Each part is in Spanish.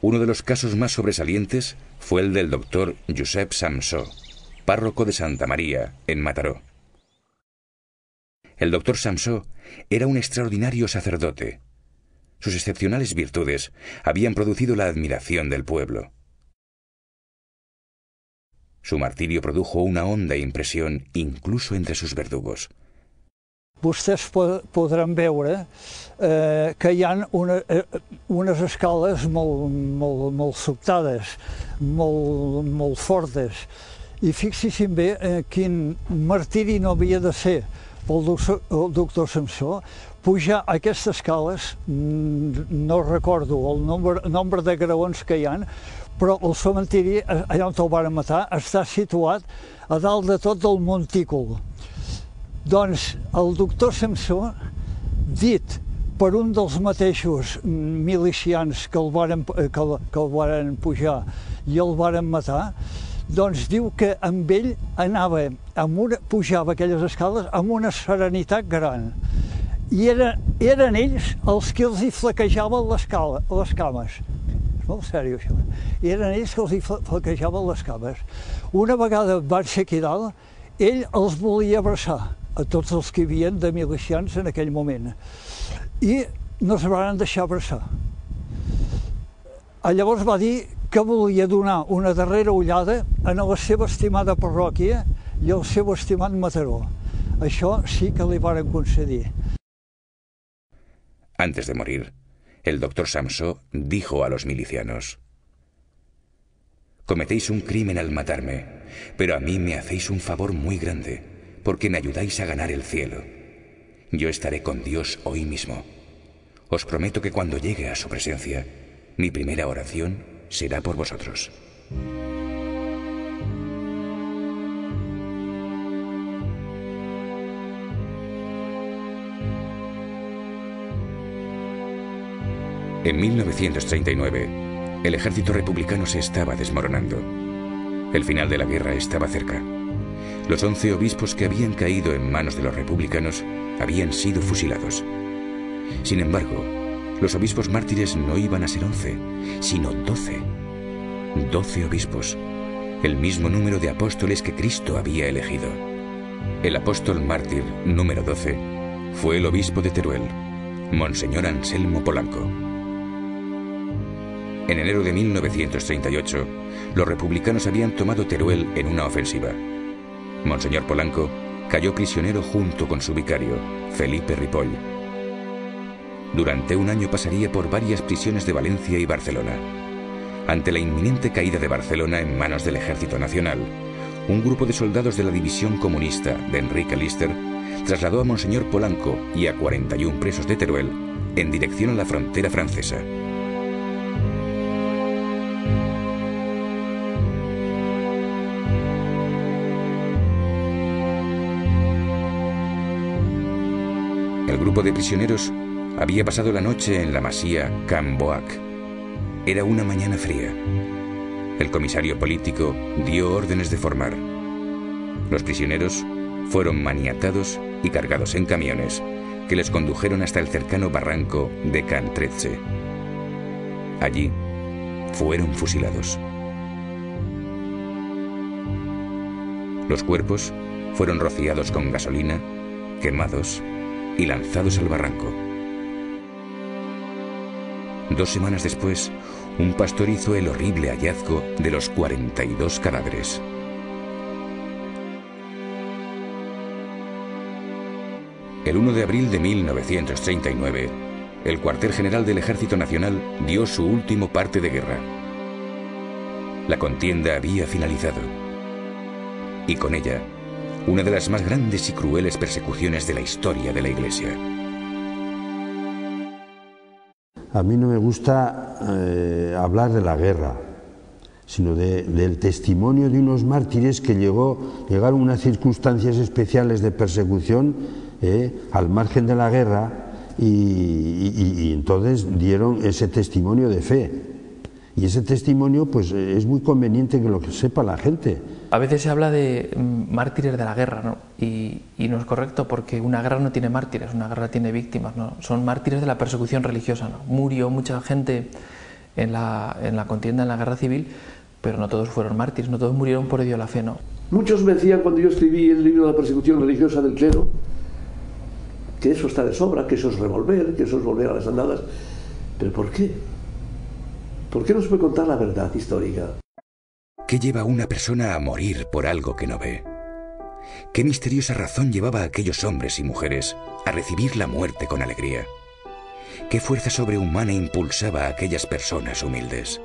Uno de los casos más sobresalientes fue el del doctor Josep Samsó, párroco de Santa María, en Mataró. El doctor Samsó era un extraordinario sacerdote. Sus excepcionales virtudes habían producido la admiración del pueblo. Su martirio produjo una honda impresión incluso entre sus verdugos. Vostès podran veure que hi ha unes escales molt sobtades, molt fortes. I fixin-se bé quin martiri no havia de ser pel doctor Samsó pujar a aquestes escales. No recordo el nombre de graons que hi ha, però el seu martiri, allà on el van matar, està situat a dalt de tot del montícul. Doncs el doctor Samsó, dit per un dels mateixos milicians que el varen pujar i el varen matar, doncs diu que amb ell pujava aquelles escales amb una serenitat gran. I eren ells els que els hi flaquejaven les cames. És molt seriós, això. Eren ells que els hi flaquejaven les cames. Una vegada van ser aquí dalt, ell els volia abraçar, a tots els que hi havia de milicians en aquell moment, i no es van deixar abraçar. Llavors va dir que volia donar una darrera ullada a la seva estimada parròquia i al seu estimat Mataró. Això sí que li van concedir. Antes de morir, el doctor Samsó dijo a los milicianos: cometéis un crimen al matarme, pero a mí me hacéis un favor muy grande, porque me ayudáis a ganar el cielo. Yo estaré con Dios hoy mismo. Os prometo que cuando llegue a su presencia, mi primera oración será por vosotros. En 1939, el ejército republicano se estaba desmoronando. El final de la guerra estaba cerca. Los 11 obispos que habían caído en manos de los republicanos habían sido fusilados. Sin embargo, los obispos mártires no iban a ser 11, sino 12. 12 obispos, el mismo número de apóstoles que Cristo había elegido. El apóstol mártir número 12 fue el obispo de Teruel, Monseñor Anselmo Polanco. En enero de 1938, los republicanos habían tomado Teruel en una ofensiva. Monseñor Polanco cayó prisionero junto con su vicario, Felipe Ripoll. Durante un año pasaría por varias prisiones de Valencia y Barcelona. Ante la inminente caída de Barcelona en manos del Ejército Nacional, un grupo de soldados de la División Comunista de Enrique Lister trasladó a Monseñor Polanco y a 41 presos de Teruel en dirección a la frontera francesa. El grupo de prisioneros había pasado la noche en la masía Can Boac. Era una mañana fría. El comisario político dio órdenes de formar. Los prisioneros fueron maniatados y cargados en camiones que les condujeron hasta el cercano barranco de Can Trece. Allí fueron fusilados. Los cuerpos fueron rociados con gasolina, quemados y lanzados al barranco. 2 semanas después, un pastor hizo el horrible hallazgo de los 42 cadáveres. El 1 de abril de 1939, el cuartel general del Ejército Nacional dio su último parte de guerra. La contienda había finalizado, y con ella, una de las más grandes y crueles persecuciones de la historia de la Iglesia. A mí no me gusta hablar de la guerra, sino del testimonio de unos mártires que llegaron a unas circunstancias especiales de persecución al margen de la guerra y entonces dieron ese testimonio de fe. Y ese testimonio, pues, es muy conveniente que lo sepa la gente. A veces se habla de mártires de la guerra, ¿no? Y no es correcto, porque una guerra no tiene mártires, una guerra tiene víctimas, ¿no? Son mártires de la persecución religiosa, ¿no? Murió mucha gente en la contienda, en la guerra civil, pero no todos fueron mártires, no todos murieron por odio a la fe, no. Muchos me decían cuando yo escribí el libro de la persecución religiosa del clero que eso está de sobra, que eso es revolver, que eso es volver a las andadas. ¿Pero por qué? ¿Por qué no se puede contar la verdad histórica? ¿Qué lleva a una persona a morir por algo que no ve? ¿Qué misteriosa razón llevaba a aquellos hombres y mujeres a recibir la muerte con alegría? ¿Qué fuerza sobrehumana impulsaba a aquellas personas humildes?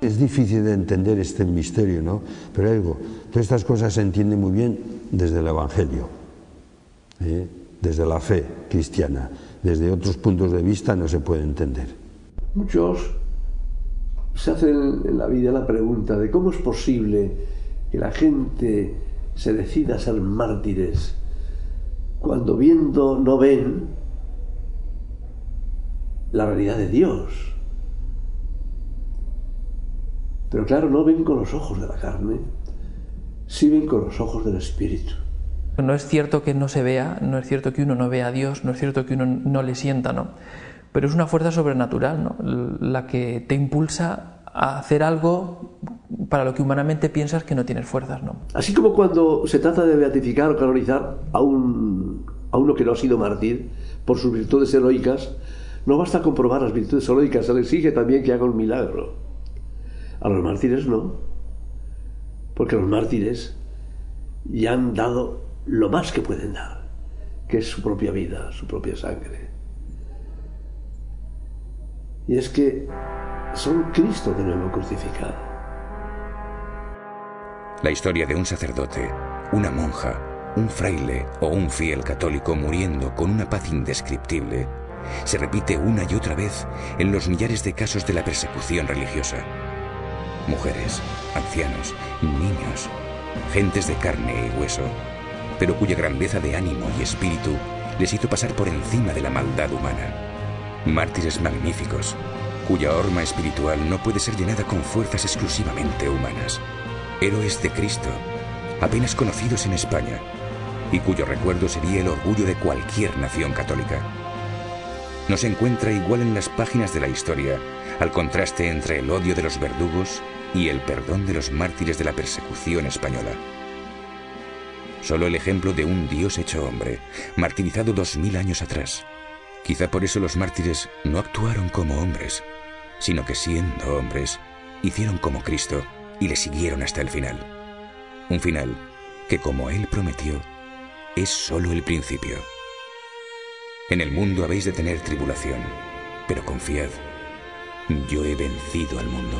Es difícil de entender este misterio, ¿no? Pero algo, todas estas cosas se entienden muy bien desde el Evangelio, ¿eh? Desde la fe cristiana. Desde otros puntos de vista no se puede entender. Muchos se hacen en la vida la pregunta de cómo es posible que la gente se decida a ser mártires cuando viendo no ven la realidad de Dios. Pero claro, no ven con los ojos de la carne, sí ven con los ojos del Espíritu. No es cierto que no se vea, no es cierto que uno no vea a Dios, no es cierto que uno no le sienta, ¿no? Pero es una fuerza sobrenatural, ¿no? La que te impulsa a hacer algo para lo que humanamente piensas que no tienes fuerzas, ¿no? Así como cuando se trata de beatificar o canonizar a uno que no ha sido mártir por sus virtudes heroicas, no basta comprobar las virtudes heroicas, se le exige también que haga un milagro. A los mártires no, porque los mártires ya han dado lo más que pueden dar, que es su propia vida, su propia sangre. Y es que son Cristo de nuevo crucificado. La historia de un sacerdote, una monja, un fraile o un fiel católico muriendo con una paz indescriptible se repite una y otra vez en los millares de casos de la persecución religiosa. Mujeres, ancianos, niños, gentes de carne y hueso, pero cuya grandeza de ánimo y espíritu les hizo pasar por encima de la maldad humana. Mártires magníficos, cuya horma espiritual no puede ser llenada con fuerzas exclusivamente humanas. Héroes de Cristo, apenas conocidos en España, y cuyo recuerdo sería el orgullo de cualquier nación católica. No se encuentra igual en las páginas de la historia al contraste entre el odio de los verdugos y el perdón de los mártires de la persecución española. Solo el ejemplo de un Dios hecho hombre, martirizado 2000 años atrás. Quizá por eso los mártires no actuaron como hombres, sino que siendo hombres, hicieron como Cristo y le siguieron hasta el final. Un final que, como Él prometió, es solo el principio. En el mundo habéis de tener tribulación, pero confiad, yo he vencido al mundo.